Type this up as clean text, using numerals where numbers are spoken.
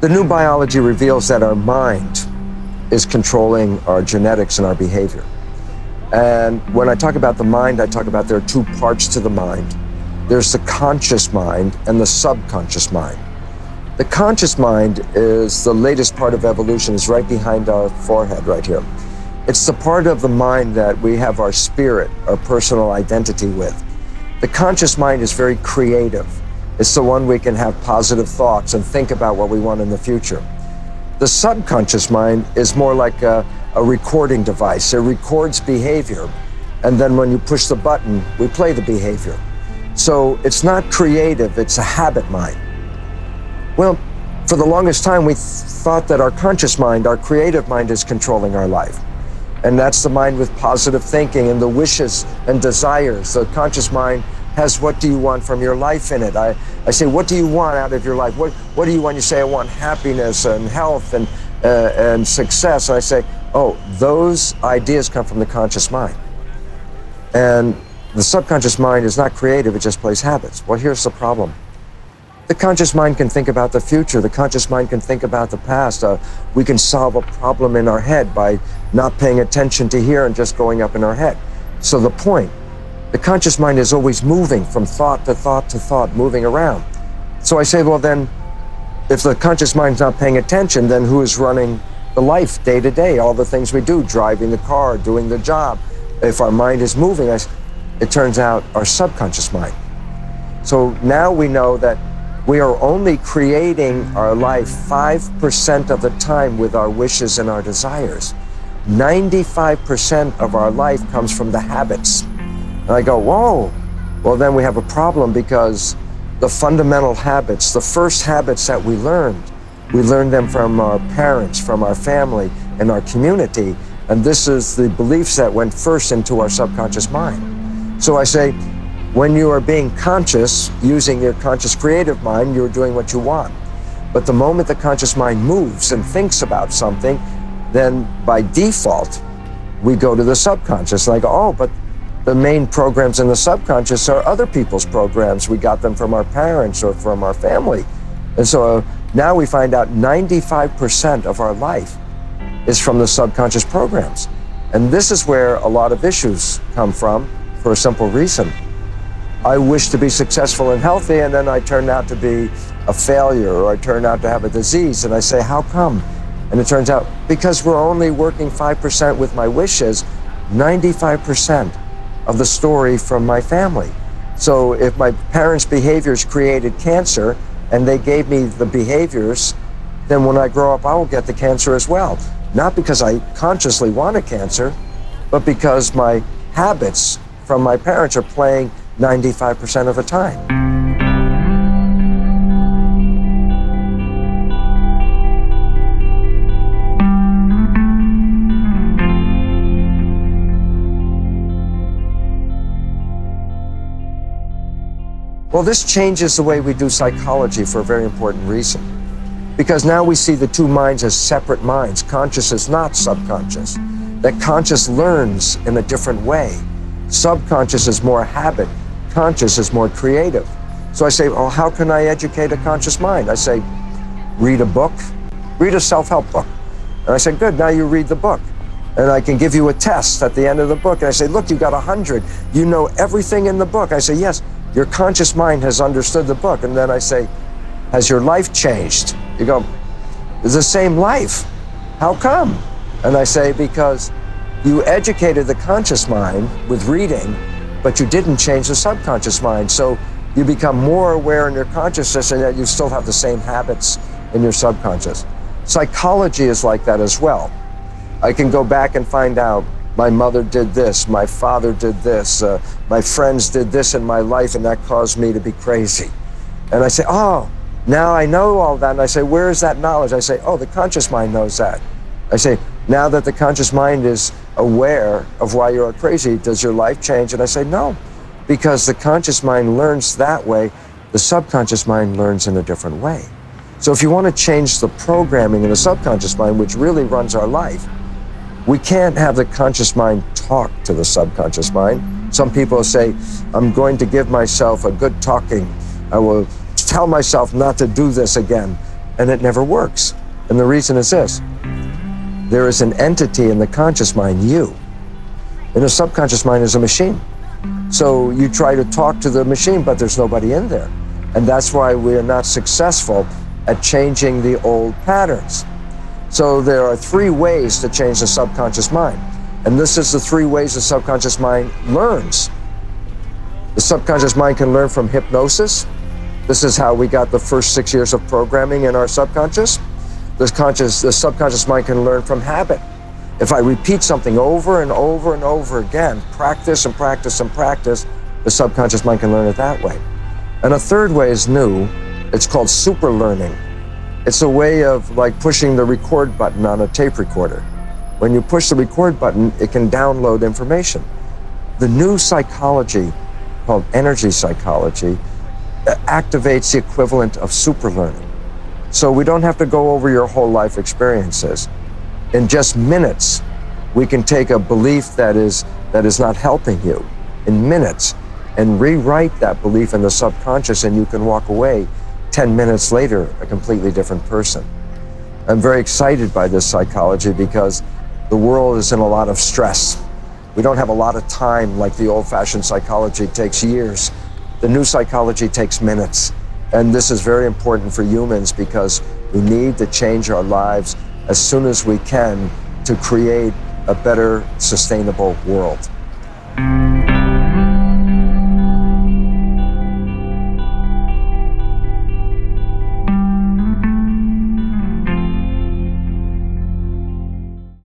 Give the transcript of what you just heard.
The new biology reveals that our mind is controlling our genetics and our behavior. And when I talk about the mind, I talk about there are two parts to the mind. There's the conscious mind and the subconscious mind. The conscious mind is the latest part of evolution, is right behind our forehead right here. It's the part of the mind that we have our spirit, our personal identity with. The conscious mind is very creative. It's the one we can have positive thoughts and think about what we want in the future. The subconscious mind is more like a recording device. It records behavior, and then when you push the button, we play the behavior. So it's not creative, it's a habit mind. Well, for the longest time, we thought that our conscious mind, our creative mind, is controlling our life. And that's the mind with positive thinking and the wishes and desires. The conscious mind has what do you want from your life in it. I say, what do you want out of your life? What do you want? You say, I want happiness and health and success. And I say, oh, those ideas come from the conscious mind. And the subconscious mind is not creative, it just plays habits. Well, here's the problem. The conscious mind can think about the future. The conscious mind can think about the past. We can solve a problem in our head by not paying attention to here and just going up in our head. So the point, the conscious mind is always moving from thought to thought to thought, moving around. So I say, well then, if the conscious mind's not paying attention, then who is running the life day to day, all the things we do, driving the car, doing the job? If our mind is moving, it turns out our subconscious mind. So now we know that we are only creating our life 5% of the time with our wishes and our desires. 95% of our life comes from the habits. And I go, whoa, well then we have a problem, because the fundamental habits, the first habits that we learned them from our parents, from our family, and our community. And this is the beliefs that went first into our subconscious mind. So I say, when you are being conscious, using your conscious creative mind, you're doing what you want. But the moment the conscious mind moves and thinks about something, then by default, we go to the subconscious. Like, oh, but the main programs in the subconscious are other people's programs. We got them from our parents or from our family. And so now we find out 95% of our life is from the subconscious programs. And this is where a lot of issues come from, for a simple reason. I wish to be successful and healthy, and then I turn out to be a failure, or I turn out to have a disease, and I say, how come? And it turns out, because we're only working 5% with my wishes, 95% of the story from my family. So if my parents' behaviors created cancer, and they gave me the behaviors, then when I grow up, I will get the cancer as well. Not because I consciously wanted cancer, but because my habits from my parents are playing 95% of the time. Well, this changes the way we do psychology for a very important reason. Because now we see the two minds as separate minds. Conscious is not subconscious. That conscious learns in a different way. Subconscious is more habit. Conscious is more creative. So I say, oh, how can I educate a conscious mind? I say, read a book, read a self-help book. And I say, good, now you read the book. And I can give you a test at the end of the book. And I say, look, you got 100. You know everything in the book. I say, yes, your conscious mind has understood the book. And then I say, has your life changed? You go, it's the same life. How come? And I say, because you educated the conscious mind with reading, but you didn't change the subconscious mind. So you become more aware in your consciousness, and yet you still have the same habits in your subconscious. Psychology is like that as well. I can go back and find out, my mother did this, my father did this, my friends did this in my life, and that caused me to be crazy. And I say, oh, now I know all that. And I say, where is that knowledge? I say, oh, the conscious mind knows that. I say, now that the conscious mind is aware of why you are crazy, does your life change? And I say, no, because the conscious mind learns that way. The subconscious mind learns in a different way. So if you want to change the programming in the subconscious mind, which really runs our life, we can't have the conscious mind talk to the subconscious mind. Some people say, I'm going to give myself a good talking. I will tell myself not to do this again. and it never works. And the reason is this: there is an entity in the conscious mind, you, and the subconscious mind is a machine. So you try to talk to the machine, but there's nobody in there. And that's why we are not successful at changing the old patterns. So there are three ways to change the subconscious mind. And this is the three ways the subconscious mind learns. The subconscious mind can learn from hypnosis. This is how we got the first 6 years of programming in our subconscious. The subconscious mind can learn from habit. If I repeat something over and over and over again, practice and practice and practice, the subconscious mind can learn it that way. And a third way is new. It's called super learning. It's a way of like pushing the record button on a tape recorder. When you push the record button, it can download information. The new psychology, called energy psychology, activates the equivalent of super learning. So we don't have to go over your whole life experiences. In just minutes, we can take a belief that is not helping you in minutes and rewrite that belief in the subconscious, and you can walk away 10 minutes later a completely different person. I'm very excited by this psychology because the world is in a lot of stress. We don't have a lot of time like the old-fashioned psychology takes years. The new psychology takes minutes. And this is very important for humans because we need to change our lives as soon as we can to create a better, sustainable world.